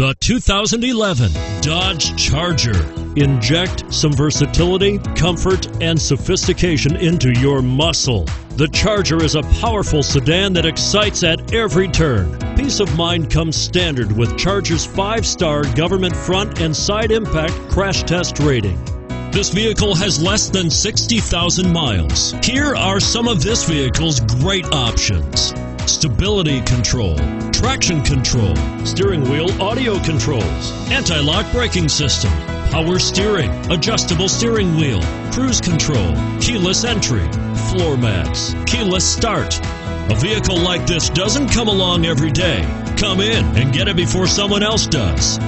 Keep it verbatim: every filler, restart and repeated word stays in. The two thousand eleven Dodge Charger. Inject some versatility, comfort, and sophistication into your muscle. The Charger is a powerful sedan that excites at every turn. Peace of mind comes standard with Charger's five-star government front and side impact crash test rating. This vehicle has less than sixty thousand miles. Here are some of this vehicle's great options: stability control, traction control, steering wheel audio controls, anti-lock braking system, power steering, adjustable steering wheel, cruise control, keyless entry, floor mats, keyless start. A vehicle like this doesn't come along every day. Come in and get it before someone else does.